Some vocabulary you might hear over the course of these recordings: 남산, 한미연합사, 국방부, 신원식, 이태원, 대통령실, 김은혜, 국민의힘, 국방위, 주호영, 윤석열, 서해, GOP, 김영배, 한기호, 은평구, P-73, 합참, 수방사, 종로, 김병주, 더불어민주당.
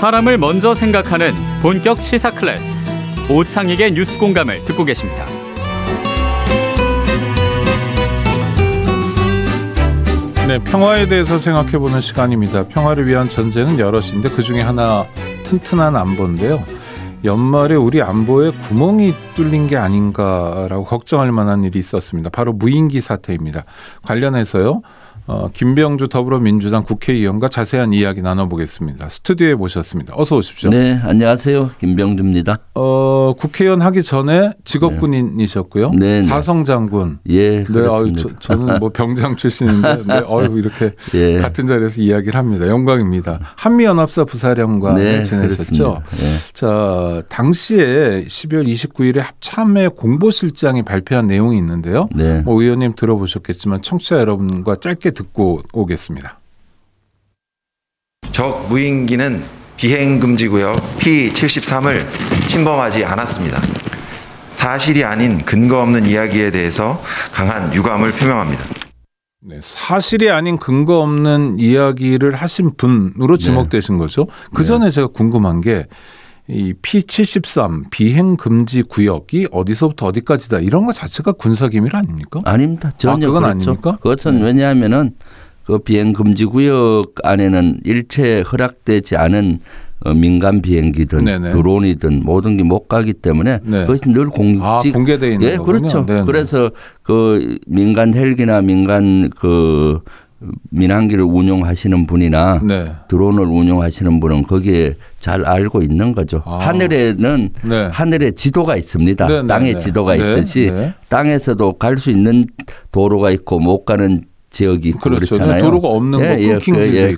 사람을 먼저 생각하는 본격 시사 클래스, 오창익의 뉴스 공감을 듣고 계십니다. 네, 평화에 대해서 생각해보는 시간입니다. 평화를 위한 전제는 여럿인데 그중에 하나 튼튼한 안보인데요. 연말에 우리 안보에 구멍이 뚫린 게 아닌가라고 걱정할 만한 일이 있었습니다. 바로 무인기 사태입니다. 관련해서요. 김병주 더불어민주당 국회의원과 자세한 이야기 나눠보겠습니다. 스튜디오에 모셨습니다. 어서 오십시오. 네, 안녕하세요. 김병주입니다. 국회의원 하기 전에 직업군인이셨고요. 네, 사성 장군. 예, 그렇습니다. 네, 저는 뭐 병장 출신인데 네, 이렇게 예. 같은 자리에서 이야기를 합니다. 영광입니다. 한미연합사 부사령관을 네, 지내셨죠. 예. 자, 당시에 12월 29일에 합참의 공보실장이 발표한 내용이 있는데요. 네. 뭐 의원님 들어보셨겠지만 청취자 여러분과 짧게 듣고 오겠습니다. 적 무인기는 비행금지구역 P-73을 침범하지 않았습니다. 사실이 아닌 근거 없는 이야기에 대해서 강한 유감을 표명합니다. 네, 사실이 아닌 근거 없는 이야기를 하신 분으로 지목되신 거죠. 그전에 제가 궁금한 게 이 P-73 비행금지 구역이 어디서부터 어디까지다 이런 것 자체가 군사기밀 아닙니까? 아닙니다. 전혀 그건 그렇죠. 아닙니까? 그것은 왜냐하면은 그 비행금지 구역 안에는 일체 허락되지 않은 민간 비행기든 네네. 드론이든 모든 게 못 가기 때문에 네. 그것이 늘 공개되어 있는 거군요. 그렇죠. 네네. 그래서 그 민간 헬기나 민간 그 민항기를 운용하시는 분이나 네. 드론을 운용하시는 분은 거기에 잘 알고 있는 거죠. 아. 하늘에는 네. 하늘에 지도가 있습니다. 네, 네, 땅에 네. 지도가 네. 있듯이 네. 땅에서도 갈 수 있는 도로가 있고 못 가는 지역이 그렇죠. 그렇잖아요. 도로가 없는 거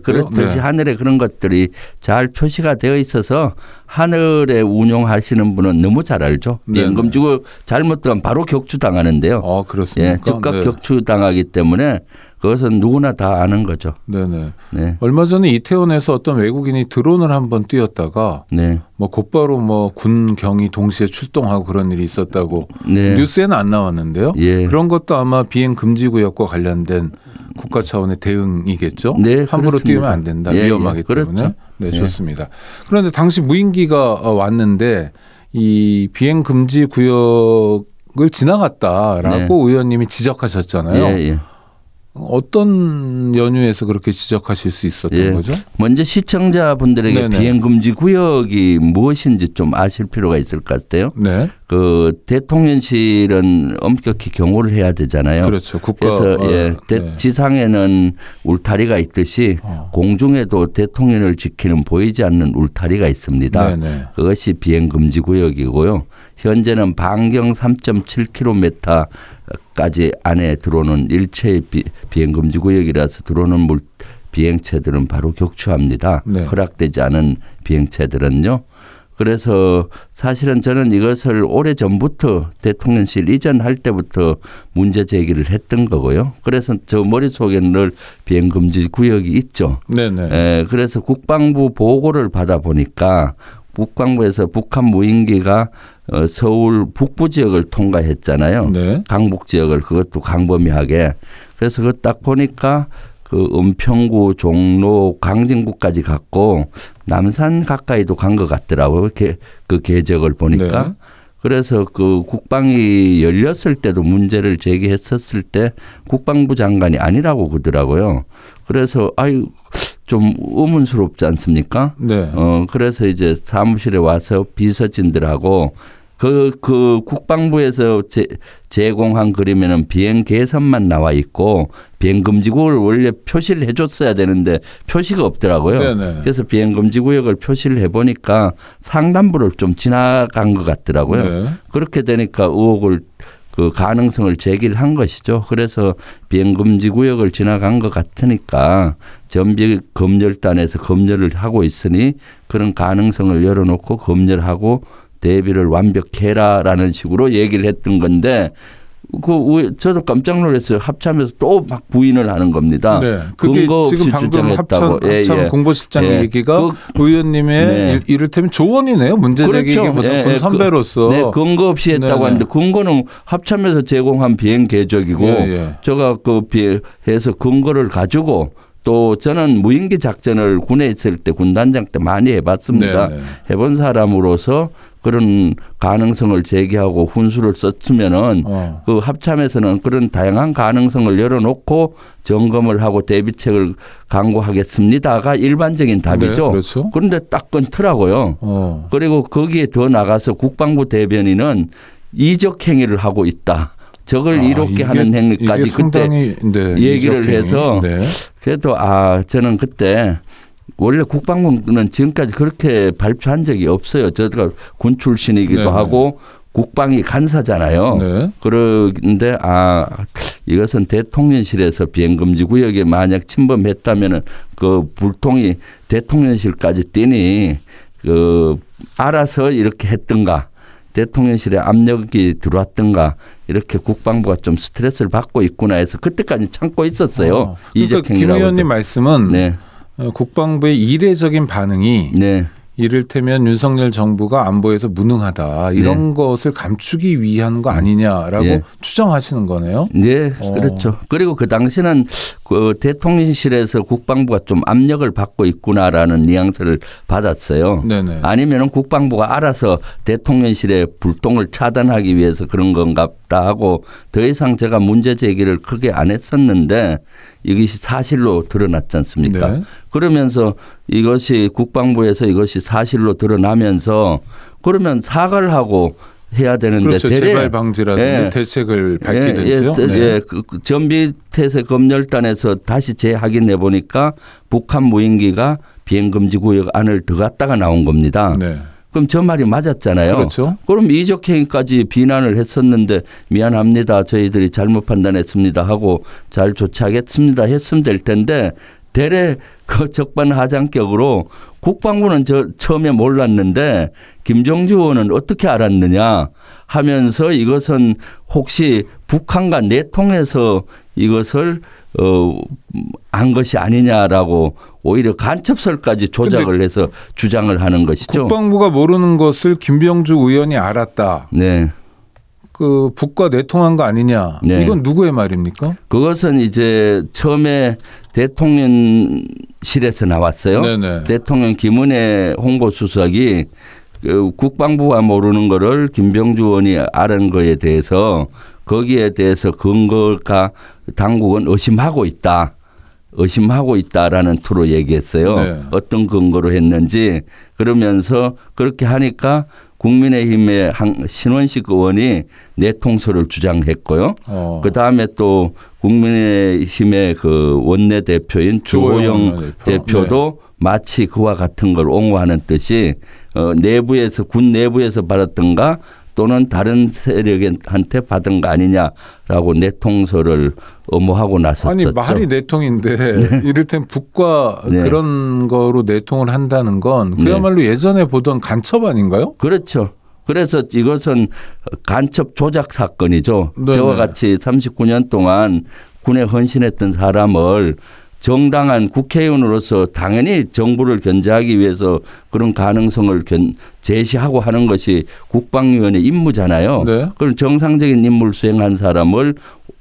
그렇듯이 네. 하늘에 그런 것들이 잘 표시가 되어 있어서 하늘에 운용하시는 분은 너무 잘 알죠. 비행금지구 잘못되면 바로 격추당하는데요. 아, 그렇습니까? 예, 즉각 네. 격추당하기 때문에 그것은 누구나 다 아는 거죠. 네네. 네. 얼마 전에 이태원에서 어떤 외국인이 드론을 한번 띄웠다가 네. 뭐 곧바로 뭐 군경이 동시에 출동하고 그런 일이 있었다고 네. 뉴스에는 안 나왔는데요. 예. 그런 것도 아마 비행금지구역과 관련된 국가 차원의 대응이겠죠. 네, 함부로 그렇습니다. 띄우면 안 된다. 예, 위험하기 예, 그렇죠. 때문에. 네, 좋습니다. 예. 그런데 당시 무인기가 왔는데 이 비행금지구역을 지나갔다라고 네. 의원님이 지적하셨잖아요. 예, 예. 어떤 연유에서 그렇게 지적하실 수 있었던 예. 거죠? 먼저 시청자분들에게 네네. 비행금지 구역이 무엇인지 좀 아실 필요가 있을 것 같아요. 네. 그 대통령실은 엄격히 경호를 해야 되잖아요. 그렇죠. 그래서 예, 네. 지상에는 울타리가 있듯이 공중에도 대통령을 지키는 보이지 않는 울타리가 있습니다. 네네. 그것이 비행금지 구역이고요. 현재는 반경 3.7km 까지 안에 들어오는 일체의 비행금지 구역이라서 들어오는 비행체들은 바로 격추합니다. 네. 허락되지 않은 비행체들은요. 그래서 사실은 저는 이것을 오래전부터 대통령실 이전할 때부터 문제 제기를 했던 거고요. 그래서 저 머릿속에는 늘 비행금지 구역이 있죠. 네네. 에, 그래서 국방부 보고를 받아 보니까 국방부에서 북한 무인기가 서울 북부 지역을 통과했잖아요. 네. 강북 지역을 그것도 광범위하게. 그래서 그거 딱 보니까 그 은평구, 종로, 강진구까지 갔고 남산 가까이도 간 것 같더라고요. 그 궤적을 보니까. 네. 그래서 그 국방이 열렸을 때도 문제를 제기했었을 때 국방부 장관이 아니라고 그러더라고요. 그래서 아유. 좀 의문스럽지 않습니까? 네. 그래서 이제 사무실에 와서 비서진들하고 그 국방부에서 제공한 그림에는 비행 개선만 나와 있고 비행금지구를 원래 표시를 해줬어야 되는데 표시가 없더라고요. 네네. 그래서 비행금지구역을 표시를 해보니까 상단부를 좀 지나간 것 같더라고요. 네. 그렇게 되니까 의혹을 그 가능성을 제기를 한 것이죠. 그래서 비행금지 구역을 지나간 것 같으니까 전비 검열단에서 검열을 하고 있으니 그런 가능성을 열어놓고 검열하고 대비를 완벽히 해라라는 식으로 얘기를 했던 건데 저도 깜짝 놀랐어요. 합참에서 또 막 부인을 하는 겁니다. 네, 그게 근거 없이 지금 방금 합참 예, 예. 공보실장 예. 얘기가 의원님의 네. 이를테면 조언이네요. 문제제기보다 그렇죠. 예, 군 선배로서. 네, 근거 없이 했다고 네네. 하는데 근거는 합참에서 제공한 비행 계적이고 예, 예. 제가 해서 근거를 가지고 또 저는 무인기 작전을 군에 있을 때 군단장 때 많이 해봤습니다. 네네. 해본 사람으로서 그런 가능성을 제기하고 훈수를 썼으면은 그 합참에서는 그런 다양한 가능성을 열어놓고 점검을 하고 대비책을 강구하겠습니다가 일반적인 답이죠. 네, 그렇죠? 그런데 딱 끊더라고요. 그리고 거기에 더 나가서 국방부 대변인은 이적 행위를 하고 있다. 적을 이롭게 하는 행위까지 그때 얘기를 해서 그래도 저는 그때 원래 국방부는 지금까지 그렇게 발표한 적이 없어요. 제가 군 출신이기도 하고 국방위 간사잖아요. 그런데 이것은 대통령실에서 비행금지 구역에 만약 침범했다면 그 불통이 대통령실까지 뛰니 그 알아서 이렇게 했던가. 대통령실에 압력이 들어왔던가 이렇게 국방부가 좀 스트레스를 받고 있구나 해서 그때까지 참고 있었어요. 그러니까 김 의원님 말씀은 국방부의 이례적인 반응이 이를테면 윤석열 정부가 안보에서 무능하다 이런 것을 감추기 위한 거 아니냐라고 추정하시는 거네요. 네. 그렇죠. 그리고 그 당시는 그 대통령실에서 국방부가 좀 압력을 받고 있구나라는 뉘앙스를 받았어요. 네네. 아니면 국방부가 알아서 대통령실의 불똥을 차단하기 위해서 그런 건갑다 하고 더 이상 제가 문제 제기를 크게 안 했었는데 이것이 사실로 드러났지 않습니까? 그러면서 이것이 국방부에서 이것이 사실로 드러나면서 그러면 사과를 하고 해야 되는데 재발 방지라든지 대책을 밝히든지요. 전비 태세 검열단에서 다시 재확인해 보니까 북한 무인기가 비행금지 구역 안을 들어갔다가 나온 겁니다. 그럼 저 말이 맞았잖아요. 그럼 이적행위까지 비난을 했었는데 미안합니다. 저희들이 잘못 판단했습니다 하고 잘 조치하겠습니다 했으면 될 텐데 대래 그 적반하장격으로 국방부는 처음에 몰랐는데 김병주 의원은 어떻게 알았느냐 하면서 이것은 혹시 북한과 내통해서 이것을 안 것이 아니냐라고 오히려 간첩설까지 조작을 해서 주장을 하는 것이죠. 국방부가 모르는 것을 김병주 의원이 알았다. 그 북과 내통한 거 아니냐. 이건 누구의 말입니까? 그것은 이제 처음에 대통령실에서 나왔어요. 대통령 김은혜 홍보수석이 국방부가 모르는 거를 김병주 의원이 아는 거에 대해서 거기에 대해서 근거가 당국은 의심하고 있다. 의심하고 있다라는 투로 얘기했어요. 어떤 근거로 했는지. 그러면서 그렇게 하니까 국민의힘의 신원식 의원이 내통설을 주장했고요. 그다음에 또 국민의힘의 그 원내대표인 주호영 대표도 마치 그와 같은 걸 옹호하는 듯이 내부에서 군 내부에서 받았던가 또는 다른 세력한테 받은 거 아니냐라고 내통설을 엄호하고 나섰죠. 아니 말이 내통인데 이를테면 북과 그런 거로 내통을 한다는 건 그야말로 예전에 보던 간첩 아닌가요? 그렇죠. 그래서 이것은 간첩 조작 사건이죠. 저와 같이 39년 동안 군에 헌신했던 사람을 정당한 국회의원으로서 당연히 정부를 견제하기 위해서 그런 가능성을 제시하고 하는 것이 국방위원의 임무잖아요. 그럼 정상적인 임무를 수행한 사람을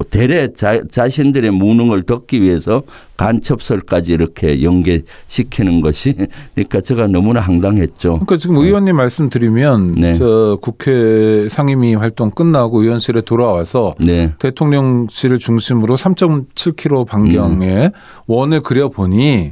대래 자신들의 무능을 덮기 위해서 간첩설까지 이렇게 연계시키는 것이 그러니까 제가 너무나 황당했죠. 그러니까 지금 의원님 말씀드리면 저 국회 상임위 활동 끝나고 의원실에 돌아와서 대통령실을 중심으로 3.7km 반경에 원을 그려보니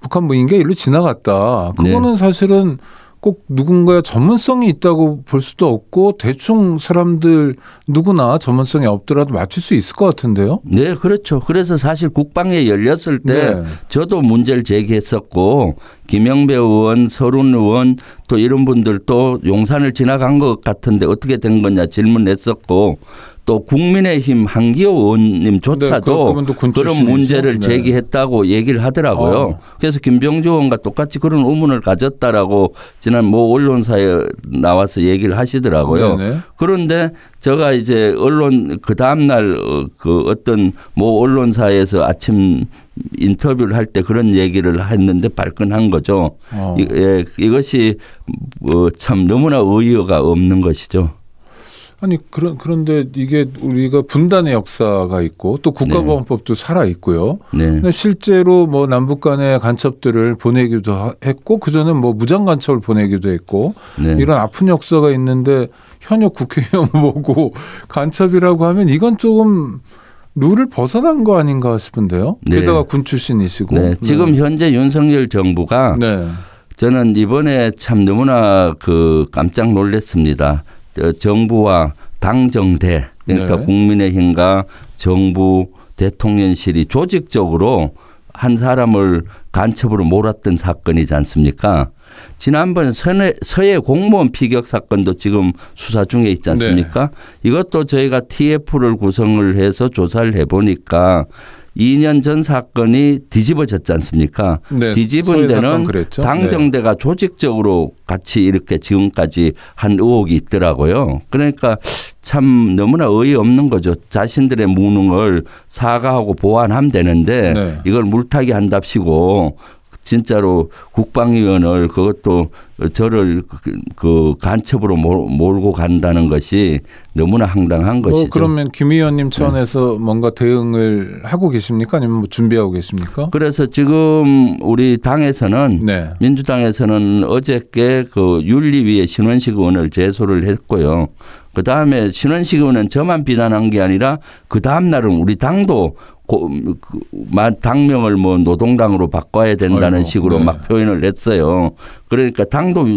북한 무인기가 일로 지나갔다. 그거는 사실은 꼭 누군가의 전문성이 있다고 볼 수도 없고 대충 사람들 누구나 전문성이 없더라도 맞출 수 있을 것 같은데요. 네. 그렇죠. 그래서 사실 국방위에 열렸을 때 저도 문제를 제기했었고 김영배 의원, 서른 의원 또 이런 분들도 용산을 지나간 것 같은데 어떻게 된 거냐 질문했었고 또 국민의힘 한기호 의원님조차도 그런 문제를 제기했다고 얘기를 하더라고요. 그래서 김병주 의원과 똑같이 그런 의문을 가졌다라고 지난 뭐 언론사에 나와서 얘기를 하시더라고요. 그런데 제가 이제 언론 그 다음날 그 어떤 뭐 언론사에서 아침 인터뷰를 할 때 그런 얘기를 했는데 발끈한 거죠. 이것이 참 너무나 의의가 없는 것이죠. 아니 그런데 이게 우리가 분단의 역사가 있고 또 국가보안법도 네. 살아 있고요. 네. 근데 실제로 뭐 남북 간의 간첩들을 보내기도 했고 그전엔 뭐 무장 간첩을 보내기도 했고 네. 이런 아픈 역사가 있는데 현역 국회의원 보고 간첩이라고 하면 이건 조금 룰을 벗어난 거 아닌가 싶은데요. 네. 게다가 군 출신이시고. 네. 지금 현재 윤석열 정부가 네. 저는 이번에 참 너무나 깜짝 놀랐습니다. 정부와 당정대 그러니까 네. 국민의힘과 정부 대통령실이 조직적으로 한 사람을 간첩으로 몰았던 사건이지 않습니까? 지난번 서해 공무원 피격 사건도 지금 수사 중에 있지 않습니까? 네. 이것도 저희가 TF를 구성을 해서 조사를 해보니까 2년 전 사건이 뒤집어졌지 않습니까? 네, 뒤집은 데는 당정대가 네. 조직적으로 같이 이렇게 지금까지 한 의혹이 있더라고요. 그러니까 참 너무나 어이없는 거죠. 자신들의 무능을 사과하고 보완하면 되는데 네. 이걸 물타기 한답시고 진짜로 국방위원을 그것도 저를 간첩으로 몰고 간다는 것이 너무나 황당한 것이죠. 그러면 김 의원님 차원에서 네. 뭔가 대응을 하고 계십니까? 아니면 뭐 준비하고 계십니까? 그래서 지금 우리 당에서는 네. 민주당에서는 어저께 윤리위에 신원식 의원을 제소를 했고요. 그다음에 신원식 의원은 저만 비난한 게 아니라 그 다음 날은 우리 당도 당명을 뭐 노동당으로 바꿔야 된다는 식으로 네. 막 표현을 했어요. 그러니까 당도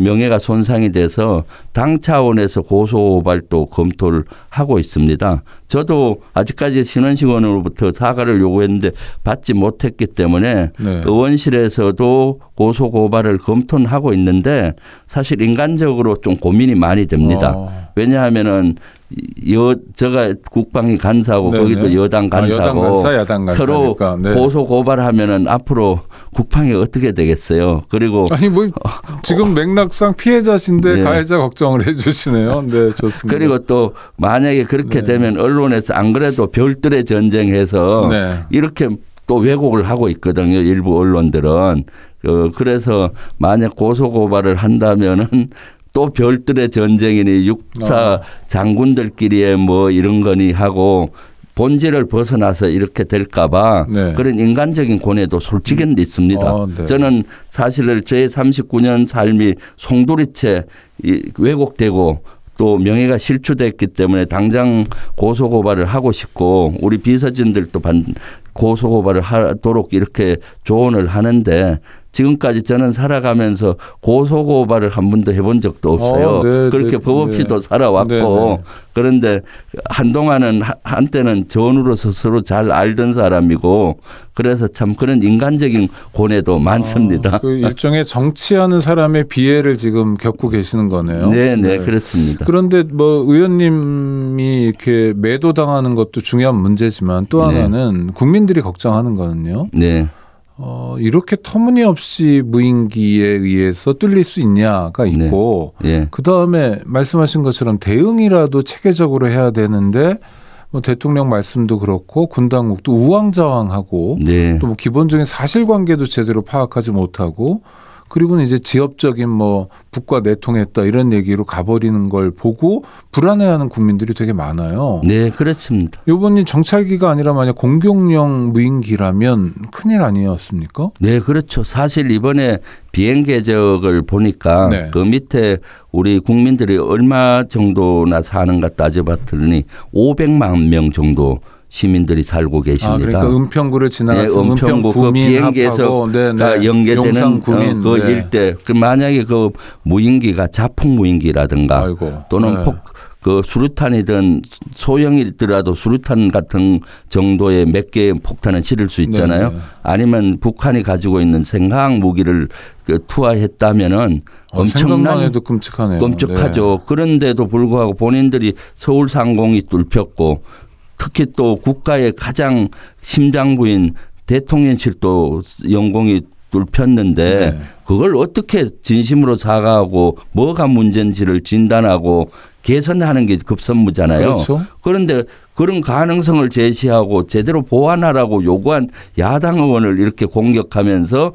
명예가 손상이 돼서 당 차원에서 고소발도 검토를 하고 있습니다. 저도 아직까지 신원식 의원으로부터 사과를 요구했는데 받지 못했기 때문에 네. 의원실에서도 고소고발을 검토는 하고 있는데 사실 인간적으로 좀 고민이 많이 됩니다. 왜냐하면은 제가 국방위 간사고 네네. 거기도 여당 간사고 여당 간사, 서로 네. 고소고발하면은 앞으로 국방위 어떻게 되겠어요. 그리고 아니 뭐 지금 맥락상 피해자신데 네. 가해자 걱정을 해 주시네요. 네, 좋습니다. 그리고 또 만약에 그렇게 네. 되면 언론에서 안 그래도 별들의 전쟁해서 네. 이렇게 또 왜곡을 하고 있거든요. 일부 언론들은. 그래서 만약 고소고발을 한다면은 또 별들의 전쟁이니 6차 장군들끼리의 뭐 이런 거니 하고 본질을 벗어나서 이렇게 될까 봐 네. 그런 인간적인 고뇌도 솔직히 있습니다. 네. 저는 사실을 제 39년 삶이 송두리째 왜곡되고 또 명예가 실추됐기 때문에 당장 고소고발을 하고 싶고 우리 비서진들도 고소고발을 하도록 이렇게 조언을 하는데 지금까지 저는 살아가면서 고소고발을 한 번도 해본 적도 없어요. 네, 그렇게 법 없이도 네. 살아왔고 네. 그런데 한동안은 한때는 전우로 스스로 잘 알던 사람이고 그래서 참 그런 인간적인 고뇌도 많습니다. 그 일종의 정치하는 사람의 비애를 지금 겪고 계시는 거네요. 네, 네, 그렇습니다. 그런데 뭐 의원님이 이렇게 매도당하는 것도 중요한 문제지만 또 하나는 네. 국민들이 걱정하는 거는요. 네. 이렇게 터무니없이 무인기에 의해서 뚫릴 수 있냐가 있고 네. 네. 그다음에 말씀하신 것처럼 대응이라도 체계적으로 해야 되는데 뭐 대통령 말씀도 그렇고 군 당국도 우왕좌왕하고 네. 또 뭐 기본적인 사실관계도 제대로 파악하지 못하고 그리고는 이제 지엽적인 뭐 북과 내통했다 이런 얘기로 가버리는 걸 보고 불안해하는 국민들이 되게 많아요. 네, 그렇습니다. 이번이 정찰기가 아니라 만약 공격용 무인기라면 큰일 아니었습니까? 네, 그렇죠. 사실 이번에 비행 궤적을 보니까 네. 그 밑에 우리 국민들이 얼마 정도나 사는가 따져봤더니 500만 명 정도 시민들이 살고 계십니다. 그러니까 은평구를 지나가서 네, 은평구 그 비행기에서 네, 네. 연계되는 그 네. 일대 그 만약에 그 무인기가 자폭 무인기라든가 아이고. 또는 네. 수류탄이든 소형이더라도 수류탄 같은 정도의 몇 개의 폭탄을 실을 수 있잖아요. 네. 아니면 북한이 가지고 있는 생화학 무기를 투하했다면은 엄청난 해도 끔찍하네요. 끔찍하죠. 네. 그런데도 불구하고 본인들이 서울 상공이 뚫혔고 특히 또 국가의 가장 심장부인 대통령실도 영공이 뚫혔는데 네. 그걸 어떻게 진심으로 사과하고 뭐가 문제인지를 진단하고 개선하는 게 급선무잖아요. 그렇죠. 그런데 그런 가능성을 제시하고 제대로 보완하라고 요구한 야당 의원을 이렇게 공격하면서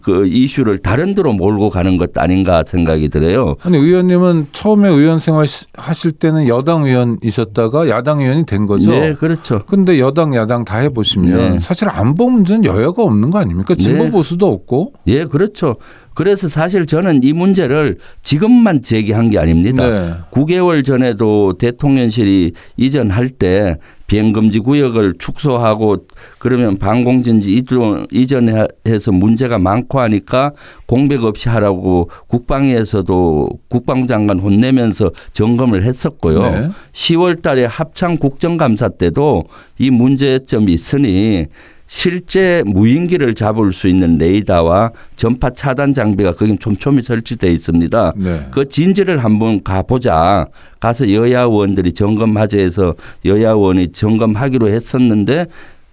그 이슈를 다른 데로 몰고 가는 것 아닌가 생각이 들어요. 아니, 의원님은 처음에 의원 생활 하실 때는 여당 의원이셨다가 야당 의원이 된 거죠. 네, 그렇죠. 근데 여당 야당 다 해보시면 네. 사실 안보 문제는 여야가 없는 거 아닙니까? 진보 보수도 네. 없고. 예, 네, 그렇죠. 그래서 사실 저는 이 문제를 지금만 제기한 게 아닙니다. 네. 9개월 전에도 대통령실이 이전할 때 비행금지 구역을 축소하고 그러면 방공진지 이전해서 문제가 많고 하니까 공백 없이 하라고 국방위에서도 국방장관 혼내면서 점검을 했었고요. 네. 10월 달에 합참 국정감사 때도 이 문제점이 있으니 실제 무인기를 잡을 수 있는 레이더와 전파 차단 장비가 거긴 촘촘히 설치되어 있습니다. 네. 그 진지를 한번 가보자. 가서 여야 의원들이 점검하자 해서 여야 의원이 점검하기로 했었는데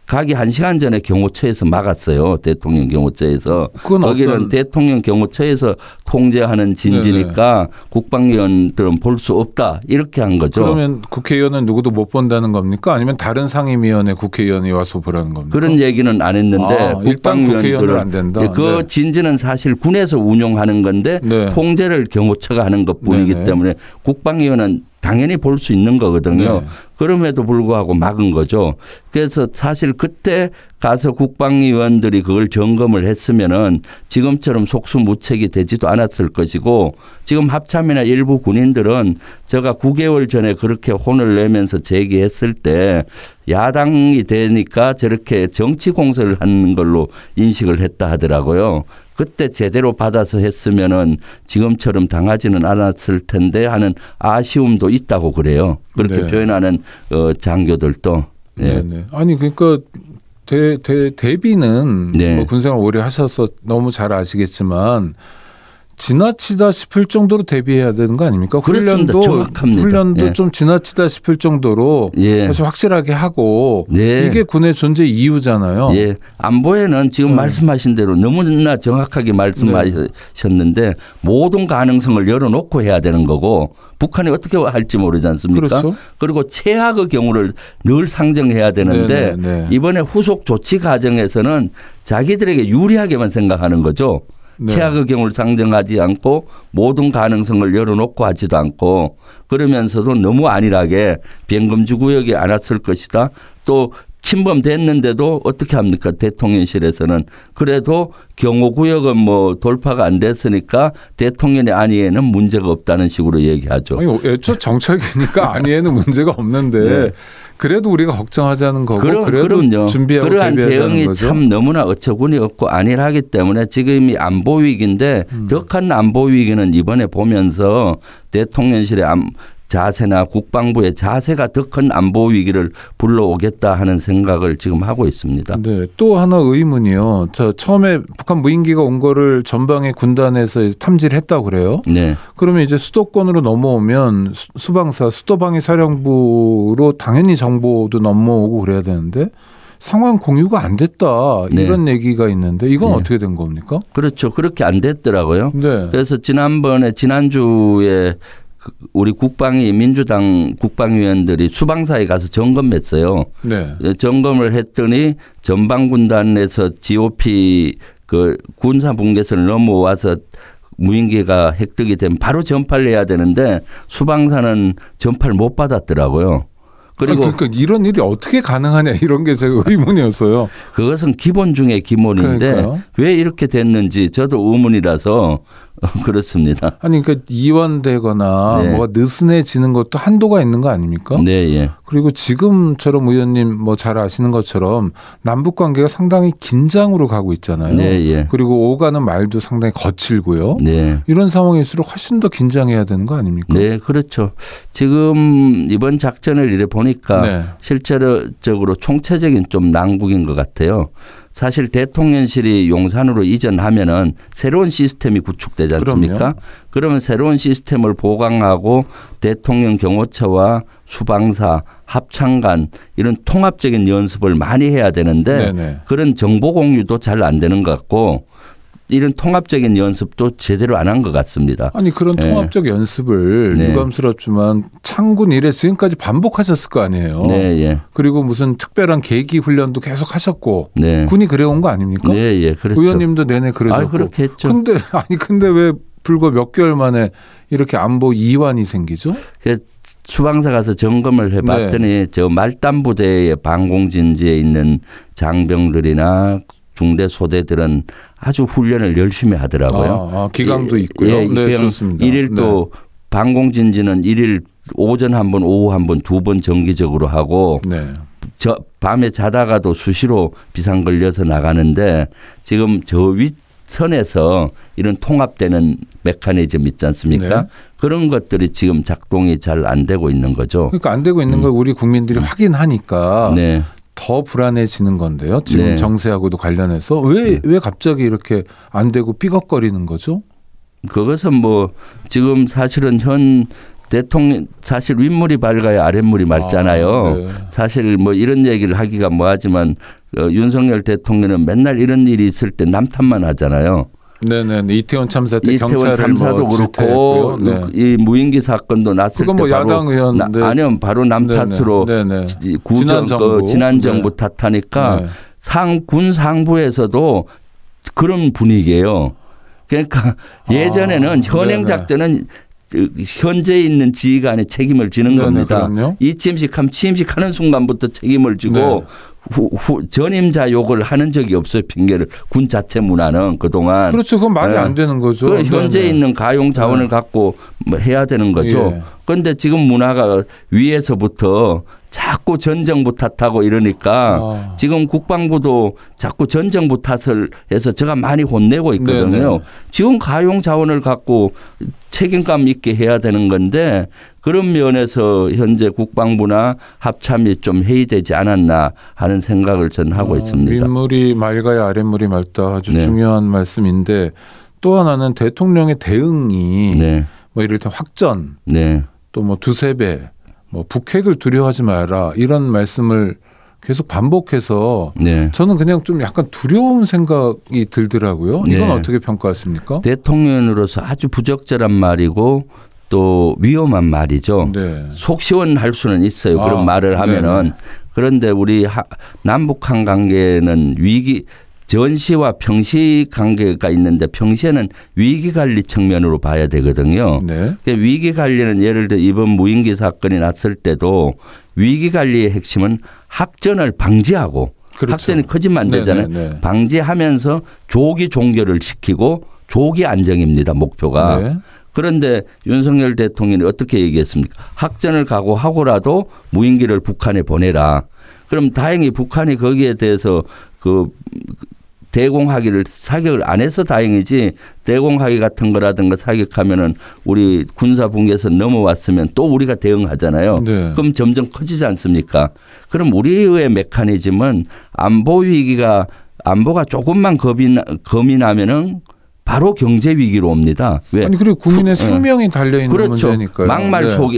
가기 1시간 전에 경호처에서 막았어요. 대통령 경호처에서. 거기는 어떤... 대통령 경호처에서 통제하는 진지니까 네네. 국방위원들은 볼 수 없다. 이렇게 한 거죠. 그러면 국회의원은 누구도 못 본다는 겁니까? 아니면 다른 상임위원회 국회의원이 와서 보라는 겁니까? 그런 얘기는 안 했는데 아, 국방위원들은 안 된다. 그 네. 진지는 사실 군에서 운용하는 건데 네. 통제를 경호처가 하는 것뿐이기 네네. 때문에 국방위원은 당연히 볼 수 있는 거거든요. 네. 그럼에도 불구하고 막은 거죠. 그래서 사실 그때 가서 국방위원들이 그걸 점검을 했으면은 지금처럼 속수무책이 되지도 않았을 것이고 지금 합참이나 일부 군인들은 제가 9개월 전에 그렇게 혼을 내면서 제기했을 때 야당이 되니까 저렇게 정치 공세를 하는 걸로 인식을 했다 하더라고요. 그때 제대로 받아서 했으면은 지금처럼 당하지는 않았을 텐데 하는 아쉬움도 있다고 그래요. 그렇게 네. 표현하는 장교들도. 네. 네. 아니 그러니까 대비는 네. 뭐 군생활 오래 하셔서 너무 잘 아시겠지만 지나치다 싶을 정도로 대비해야 되는 거 아닙니까? 그렇습니다. 훈련도 예. 좀 지나치다 싶을 정도로 예. 확실하게 하고 예. 이게 군의 존재 이유잖아요. 예. 안보에는 지금 말씀하신 대로 너무나 정확하게 말씀하셨는데 네. 모든 가능성을 열어놓고 해야 되는 거고 북한이 어떻게 할지 모르지 않습니까? 그렇죠? 그리고 최악의 경우를 늘 상정해야 되는데 네네. 이번에 후속 조치 과정에서는 자기들에게 유리하게만 생각하는 거죠. 네. 최악의 경우를 상정하지 않고 모든 가능성을 열어놓고 하지도 않고 그러면서도 너무 안일하게 비행금지 구역에 안 왔을 것이다. 또 침범됐는데도 어떻게 합니까? 대통령실에서는. 그래도 경호구역은 뭐 돌파가 안 됐으니까 대통령의 안위에는 문제가 없다는 식으로 얘기하죠. 아니, 애초 정책이니까 안위에는 문제가 없는데 네. 그래도 우리가 걱정하자는 거고 그럼요. 준비하고 그러한 대응이 거죠? 참 너무나 어처구니 없고 안일하기 때문에 지금이 안보 위기인데 더 큰 안보 위기는 이번에 보면서 대통령실의 자세나 국방부의 자세가 더 큰 안보 위기를 불러오겠다 하는 생각을 지금 하고 있습니다. 네, 또 하나 의문이요. 저 처음에 북한 무인기가 온 거를 전방에 군단에서 탐지를 했다고 그래요. 네. 그러면 이제 수도권으로 넘어오면 수방사 수도방위사령부로 당연히 정보도 넘어오고 그래야 되는데 상황 공유가 안 됐다 이런 네. 얘기가 있는데 이건 네. 어떻게 된 겁니까? 그렇죠. 그렇게 안 됐더라고요. 네. 그래서 지난주에 우리 국방위 민주당 국방위원들이 수방사에 가서 점검했어요. 네. 점검을 했더니 전방군단에서 GOP 그 군사분계선을 넘어와서 무인기가 획득이 되면 바로 전파를 해야 되는데 수방사는 전파를 못 받았더라고요. 그리고 그러니까 이런 일이 어떻게 가능하냐 이런 게 제가 의문이었어요. 그것은 기본 중에 기본인데 그러니까요. 왜 이렇게 됐는지 저도 의문이라서 그렇습니다. 아니 그러니까 이완되거나 네. 뭐가 느슨해지는 것도 한도가 있는 거 아닙니까? 네. 예. 그리고 지금처럼 의원님 뭐 잘 아시는 것처럼 남북 관계가 상당히 긴장으로 가고 있잖아요. 네. 예. 그리고 오가는 말도 상당히 거칠고요. 네. 이런 상황일수록 훨씬 더 긴장해야 되는 거 아닙니까? 네, 그렇죠. 지금 이번 작전을 이래 보니까 네. 실질적으로 총체적인 좀 난국인 것 같아요. 사실 대통령실이 용산으로 이전하면은 새로운 시스템이 구축되지 않습니까? 그럼요. 그러면 새로운 시스템을 보강하고 대통령 경호처와 수방사, 합참관 이런 통합적인 연습을 많이 해야 되는데 네네. 그런 정보 공유도 잘 안 되는 것 같고 이런 통합적인 연습도 제대로 안 한 것 같습니다. 아니 그런 통합적 연습을 유감스럽지만 창군 이래 지금까지 반복하셨을 거 아니에요. 네, 예. 그리고 무슨 특별한 계기 훈련도 계속 하셨고 군이 그래온 거 아닙니까? 네, 예, 그렇죠. 의원님도 내내 그러셨고. 아, 그렇게 했죠. 근데 왜 불과 몇 개월 만에 이렇게 안보 이완이 생기죠? 수방사 가서 점검을 해봤더니 저 말단부대의 방공진지에 있는 장병들이나 중대 소대들은 아주 훈련을 열심히 하더라고요. 기강도 있고요. 네, 좋습니다. 1일 또 방공진지는 1일 오전 한 번, 오후 한 번, 두 번 정기적으로 하고 저 밤에 자다가도 수시로 비상 걸려서 나가는데 지금 저 윗선에서 이런 통합되는 메커니즘 있지 않습니까? 그런 것들이 지금 작동이 잘 안 되고 있는 거죠. 그러니까 안 되고 있는 걸 우리 국민들이 확인하니까 더 불안해지는 건데요. 지금 정세하고도 관련해서 왜 갑자기 이렇게 안 되고 삐걱거리는 거죠? 그것은 뭐 지금 사실은 현 대통령 사실 윗물이 밝아야 아랫물이 맑잖아요. 사실 뭐 이런 얘기를 하기가 뭐하지만 윤석열 대통령은 맨날 이런 일이 있을 때 남탓만 하잖아요. 네네. 이태원 참사 때 이태원 참사도 뭐 그렇고 이 무인기 사건도 났을 때 뭐 야당 의원 아니면 바로 남 탓으로 지난 정부 탓하니까 군 상부에서도 그런 분위기예요. 그러니까 예전에는 현행 작전은 현재 있는 지휘관이 책임을 지는 겁니다. 이 취임식하는 순간부터 책임을 지고 전임자 욕을 하는 적이 없어요. 핑계를. 군 자체 문화는 그동안. 그렇죠. 그건 말이 안 되는 거죠. 현재 있는 가용 자원을 갖고 해야 되는 거죠. 그런데 지금 문화가 위에서부터 자꾸 전 정부 탓하고 이러니까 지금 국방부도 자꾸 전 정부 탓을 해서 제가 많이 혼내고 있거든요. 지금 가용 자원을 갖고 책임감 있게 해야 되는 건데 그런 면에서 현재 국방부나 합참이 좀 해이되지 않았나 하는 생각을 저는 하고 있습니다. 윗물이 맑아야 아랫물이 맑다. 아주 중요한 말씀인데 또 하나는 대통령의 대응이 뭐 이를테면 확전 또 뭐 두세 배 뭐 북핵을 두려워하지 마라 이런 말씀을 계속 반복해서 저는 그냥 좀 약간 두려운 생각이 들더라고요. 이건 어떻게 평가하십니까? 대통령으로서 아주 부적절한 말이고 또 위험한 말이죠. 속 시원할 수는 있어요. 그런 말을 하면은. 그런데 우리 남북한 관계는 전시와 평시 관계가 있는데 평시에는 위기관리 측면으로 봐야 되거든요. 그러니까 위기관리는 예를 들어 이번 무인기 사건이 났을 때도 위기관리의 핵심은 확전을 방지하고 확전이 커지면 안 되잖아요. 방지하면서 조기 종결을 시키고 조기 안정입니다. 목표가. 그런데 윤석열 대통령이 어떻게 얘기했습니까? 확전을 각오하고라도 무인기를 북한에 보내라. 그럼 다행히 북한이 거기에 대해서 사격을 안 해서 다행이지 대공하기 같은 거라든가 사격하면은 우리 군사분계선 넘어왔으면 또 우리가 대응하잖아요. 그럼 점점 커지지 않습니까? 그럼 우리의 메커니즘은 안보가 조금만 겁이 나면은 바로 경제 위기로 옵니다. 왜? 아니 그리고 국민의 생명이 달려있는 문제니까요.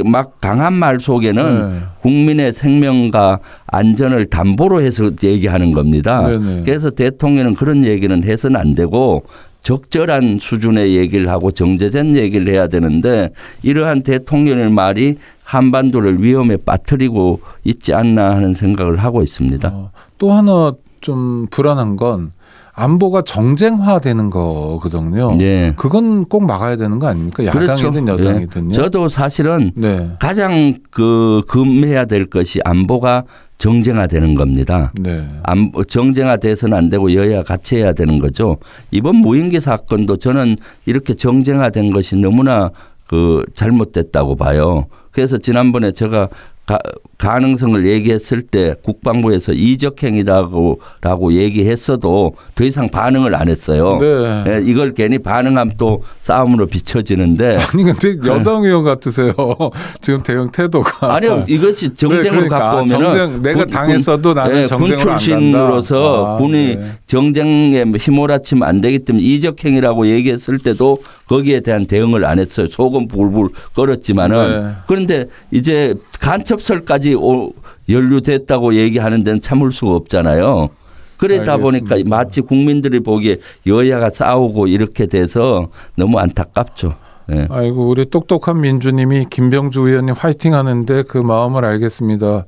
막 강한 말 속에는 국민의 생명과 안전을 담보로 해서 얘기하는 겁니다. 그래서 대통령은 그런 얘기는 해서는 안 되고 적절한 수준의 얘기를 하고 정제된 얘기를 해야 되는데 이러한 대통령의 말이 한반도를 위험에 빠뜨리고 있지 않나 하는 생각을 하고 있습니다. 또 하나 좀 불안한 건 안보가 정쟁화되는 거거든요. 그건 꼭 막아야 되는 거 아닙니까? 야당이든 여당이든요. 저도 사실은 가장 금해야 될 것이 안보가 정쟁화되는 겁니다. 정쟁화돼서는 안 되고 여야 같이 해야 되는 거죠. 이번 무인기 사건도 저는 이렇게 정쟁화된 것이 너무나 잘못됐다고 봐요. 그래서 지난번에 제가 가능성을 얘기했을 때 국방부에서 이적행위라고 얘기했어도 더 이상 반응을 안 했어요. 이걸 괜히 반응하면 또 싸움으로 비춰지는데. 아니 근데 여당 의원 같으세요. 지금 대응 태도가. 아니요. 이것이 정쟁을 갖고 오면은. 내가 당했어도 나는 정쟁을 안 한다. 군 출신으로서 군이 정쟁에 휘몰아치면 안 되기 때문에 이적행위라고 얘기했을 때도 거기에 대한 대응을 안 했어요. 속은 불불 끓었지만은. 그런데 이제 간첩 설까지 연루됐다고 얘기하는 데는 참을 수가 없잖아요. 그러다 알겠습니다. 보니까 마치 국민들이 보기에 여야가 싸우고 이렇게 돼서 너무 안타깝죠. 네. 아이고, 우리 똑똑한 민주님이 김병주 의원이 화이팅하는데 그 마음을 알겠습니다.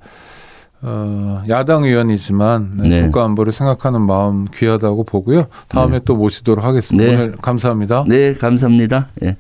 야당 의원이지만 네. 국가안보를 생각하는 마음 귀하다고 보고요. 다음에 네. 또 모시도록 하겠습니다. 네. 오늘 감사합니다. 네, 감사합니다. 네.